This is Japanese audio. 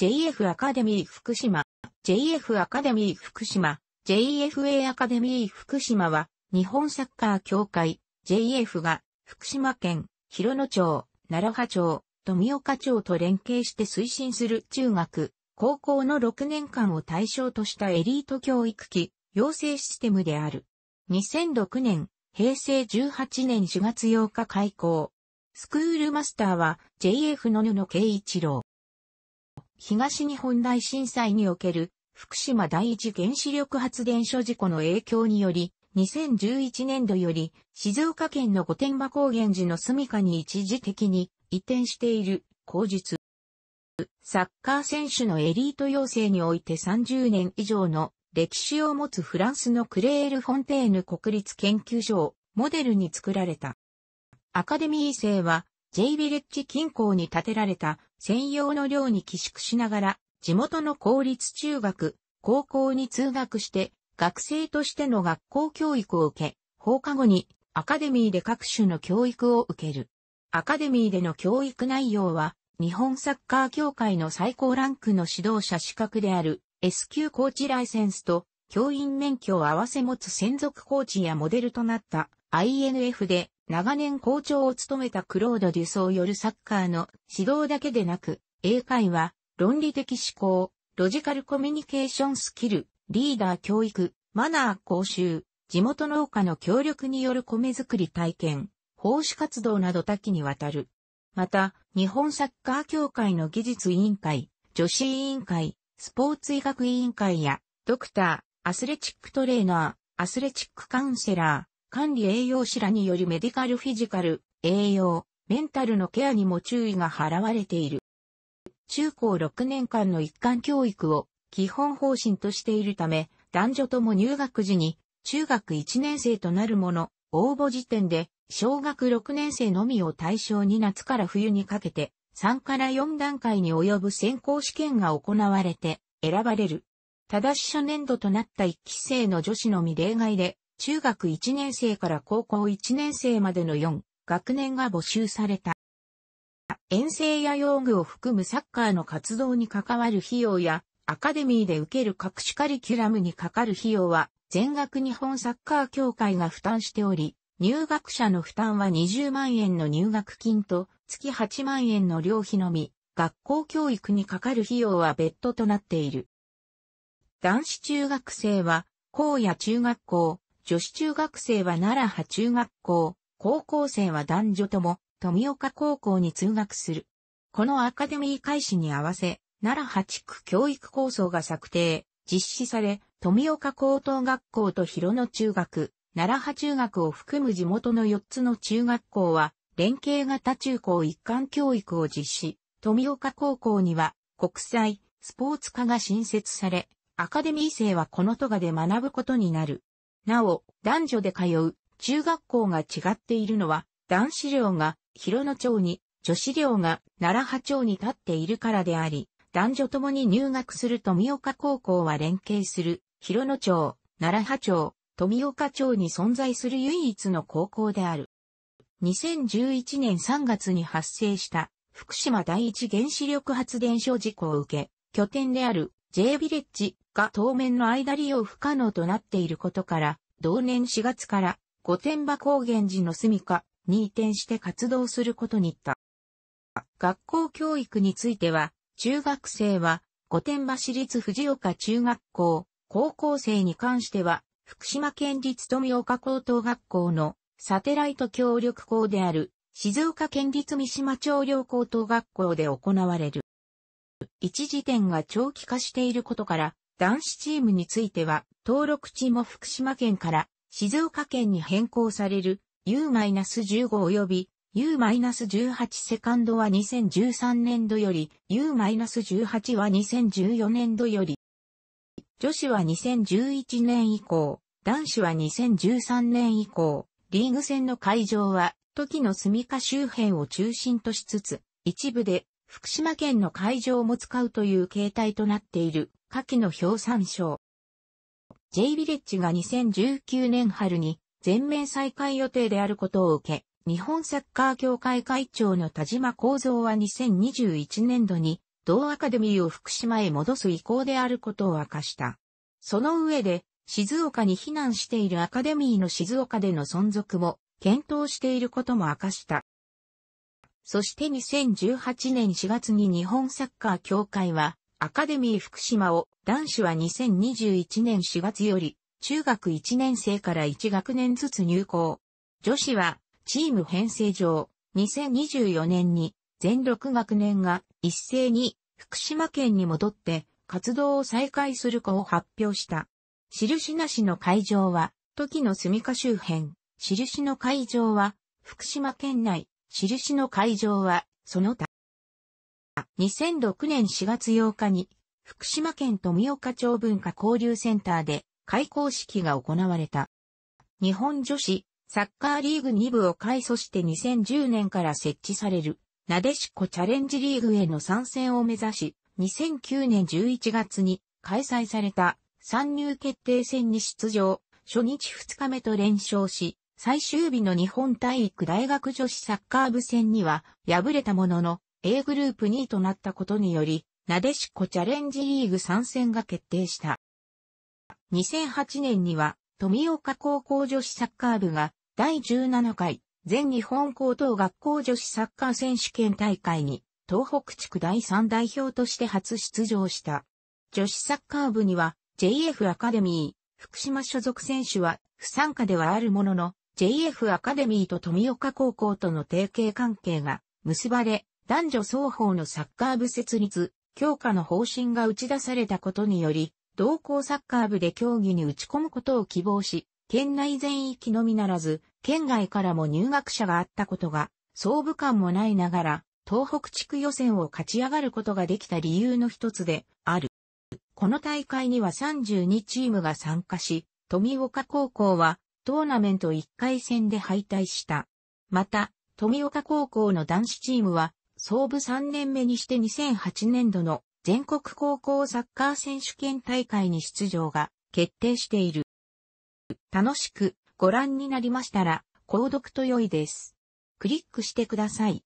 JF アカデミー福島、JF アカデミー福島、JFA アカデミー福島は、日本サッカー協会、JF が、福島県、広野町、楢葉町、富岡町と連携して推進する中学、高校の6年間を対象としたエリート教育機、養成システムである。2006年、平成18年4月8日開校。スクールマスターは JF の布圭一郎。東日本大震災における福島第一原子力発電所事故の影響により、2011年度より静岡県の御殿場高原寺の住処に一時的に移転している後述。サッカー選手のエリート養成において30年以上の歴史を持つフランスのクレール・フォンテーヌ国立研究所をモデルに作られた。アカデミー生は J ビレッジ近郊に建てられた専用の寮に寄宿しながら地元の公立中学、高校に通学して学生としての学校教育を受け、放課後にアカデミーで各種の教育を受ける。アカデミーでの教育内容は日本サッカー協会の最高ランクの指導者資格であるS級コーチライセンスと教員免許を合わせ持つ専属コーチやモデルとなった INF で長年校長を務めたクロード・デュソーよるサッカーの指導だけでなく、英会話、論理的思考、ロジカルコミュニケーションスキル、リーダー教育、マナー講習、地元農家の協力による米作り体験、奉仕活動など多岐にわたる。また、日本サッカー協会の技術委員会、女子委員会、スポーツ医学委員会や、ドクター、アスレチックトレーナー、アスレチックカウンセラー、管理栄養士らによるメディカルフィジカル、栄養、メンタルのケアにも注意が払われている。中高6年間の一貫教育を基本方針としているため、男女とも入学時に中学1年生となるもの、応募時点で小学6年生のみを対象に夏から冬にかけて3から4段階に及ぶ選考試験が行われて選ばれる。ただし初年度となった1期生の女子のみ例外で、中学1年生から高校1年生までの4学年が募集された。遠征や用具を含むサッカーの活動に関わる費用や、アカデミーで受ける各種カリキュラムにかかる費用は、全額日本サッカー協会が負担しており、入学者の負担は20万円の入学金と、月8万円の寮費のみ、学校教育にかかる費用は別途となっている。男子中学生は、高野中学校、女子中学生は楢葉中学校、高校生は男女とも富岡高校に通学する。このアカデミー開始に合わせ、楢葉地区教育構想が策定、実施され、富岡高等学校と広野中学、楢葉中学を含む地元の4つの中学校は、連携型中高一貫教育を実施、富岡高校には国際、スポーツ科が新設され、アカデミー生はこの都下で学ぶことになる。なお、男女で通う中学校が違っているのは、男子寮が広野町に、女子寮が楢葉町に立っているからであり、男女ともに入学する富岡高校は連携する広野町、楢葉町、富岡町に存在する唯一の高校である。2011年3月に発生した福島第一原子力発電所事故を受け、拠点である J ビレッジが当面の間利用不可能となっていることから、同年4月から御殿場高原寺の住処に移転して活動することになった。学校教育については、中学生は御殿場市立藤岡中学校、高校生に関しては、福島県立富岡高等学校のサテライト協力校である静岡県立三島町寮高等学校で行われる。一時点が長期化していることから、男子チームについては、登録地も福島県から静岡県に変更される U-15 及び U-18 セカンドは2013年度より U-18 は2014年度より。女子は2011年以降、男子は2013年以降、リーグ戦の会場は都議の住処周辺を中心としつつ、一部で福島県の会場も使うという形態となっている。下記の表参照。J ビレッジが2019年春に全面再開予定であることを受け、日本サッカー協会会長の田島幸三は2021年度に同アカデミーを福島へ戻す意向であることを明かした。その上で、静岡に避難しているアカデミーの静岡での存続も検討していることも明かした。そして2018年4月に日本サッカー協会は、アカデミー福島を男子は2021年4月より中学1年生から1学年ずつ入校。女子はチーム編成上2024年に全6学年が一斉に福島県に戻って活動を再開する子を発表した。印なしの会場は土岐の住処周辺、印の会場は福島県内、印の会場はその他。2006年4月8日に福島県富岡町文化交流センターで開校式が行われた。日本女子サッカーリーグ2部を改組して2010年から設置されるなでしこチャレンジリーグへの参戦を目指し2009年11月に開催された参入決定戦に出場、初日2日目と連勝し、最終日の日本体育大学女子サッカー部戦には敗れたもののA グループ2位となったことにより、なでしこチャレンジリーグ参戦が決定した。2008年には、富岡高校女子サッカー部が、第17回、全日本高等学校女子サッカー選手権大会に、東北地区第3代表として初出場した。女子サッカー部には、JF アカデミー、福島所属選手は、不参加ではあるものの、JF アカデミーと富岡高校との提携関係が、結ばれ、男女双方のサッカー部設立、強化の方針が打ち出されたことにより、同校サッカー部で競技に打ち込むことを希望し、県内全域のみならず、県外からも入学者があったことが、創部間もないながら、東北地区予選を勝ち上がることができた理由の一つである。この大会には32チームが参加し、富岡高校はトーナメント1回戦で敗退した。また、富岡高校の男子チームは、創部3年目にして2008年度の全国高校サッカー選手権大会に出場が決定している。楽しくご覧になりましたら購読と良いです。クリックしてください。